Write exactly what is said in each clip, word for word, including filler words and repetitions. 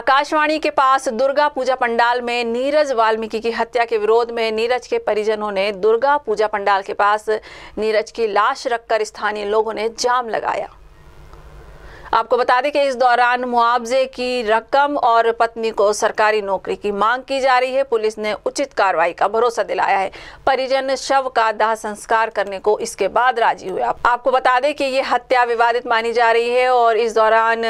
आकाशवाणी के पास दुर्गा पूजा पंडाल में नीरज वाल्मीकि की हत्या के विरोध में नीरज के परिजनों ने दुर्गा पूजा पंडाल के पास नीरज की लाश रखकर स्थानीय लोगों ने जाम लगाया। आपको बता दें कि इस दौरान मुआवजे की रकम और पत्नी को सरकारी नौकरी की मांग की जा रही है। पुलिस ने उचित कार्रवाई का भरोसा दिलाया है। परिजन शव का दाह संस्कार करने को इसके बाद राजी हुए। आपको बता दें कि ये हत्या विवादित मानी जा रही है और इस दौरान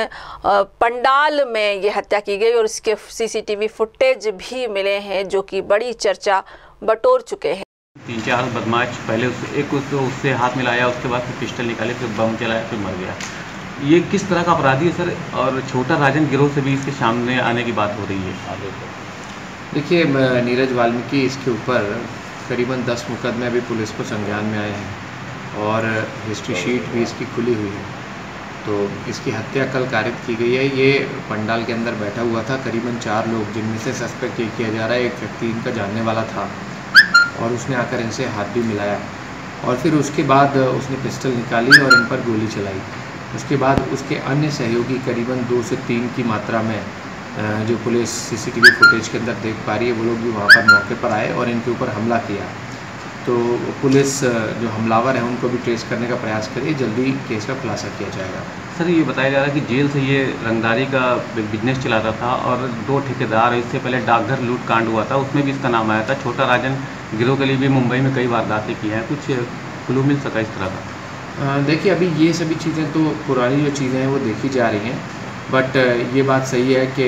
पंडाल में ये हत्या की गई और इसके सीसीटीवी फुटेज भी मिले हैं जो कि बड़ी चर्चा बटोर चुके हैं। तीन चार बदमाश पहले उस, एक उस, उससे हाथ मिलाया, उसके बाद फिर पिस्टल निकाले, फिर बम चलाया, फिर मर गया। ये किस तरह का अपराधी है सर? और छोटा राजन गिरोह से भी इसके सामने आने की बात हो रही है। देखिए, नीरज वाल्मीकि इसके ऊपर करीबन दस मुकदमे अभी पुलिस को संज्ञान में आए हैं और हिस्ट्री शीट भी इसकी खुली हुई है। तो इसकी हत्या कल कारित की गई है। ये पंडाल के अंदर बैठा हुआ था, करीबन चार लोग, जिनमें से सस्पेक्ट ये किया जा रहा है। एक व्यक्ति इनका जानने वाला था और उसने आकर इनसे हाथ भी मिलाया और फिर उसके बाद उसने पिस्टल निकाली और इन पर गोली चलाई। उसके बाद उसके अन्य सहयोगी करीबन दो से तीन की मात्रा में, जो पुलिस सीसीटीवी फुटेज के अंदर देख पा रही है, वो लोग भी वहाँ पर मौके पर आए और इनके ऊपर हमला किया। तो पुलिस जो हमलावर है उनको भी ट्रेस करने का प्रयास करिए, जल्दी केस का खुलासा किया जाएगा। सर, ये बताया जा रहा है कि जेल से ये रंगदारी का बिजनेस चलाता था और दो ठेकेदार, इससे पहले डाकघर लूट कांड हुआ था, उसमें भी इसका नाम आया था। छोटा राजन गिरोह के लिए भी मुंबई में कई वारदातें की हैं। कुछ क्लू मिल सका इस तरह का? देखिए, अभी ये सभी चीज़ें तो पुरानी जो चीज़ें हैं वो देखी जा रही हैं, बट ये बात सही है कि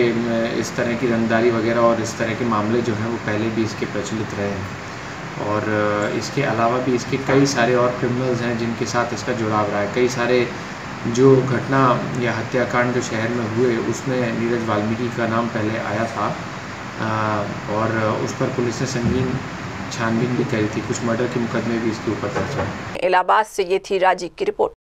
इस तरह की रंगदारी वगैरह और इस तरह के मामले जो हैं वो पहले भी इसके प्रचलित रहे हैं और इसके अलावा भी इसके कई सारे और क्रिमिनल्स हैं जिनके साथ इसका जुड़ाव रहा है। कई सारे जो घटना या हत्याकांड जो शहर में हुए उसमें नीरज वाल्मीकि का नाम पहले आया था और उस पर पुलिस ने संगीन छानबीन भी करी थी। कुछ मर्डर के मुकदमे भी इसके ऊपर दर्ज हैं। इलाहाबाद से ये थी राजीव की रिपोर्ट।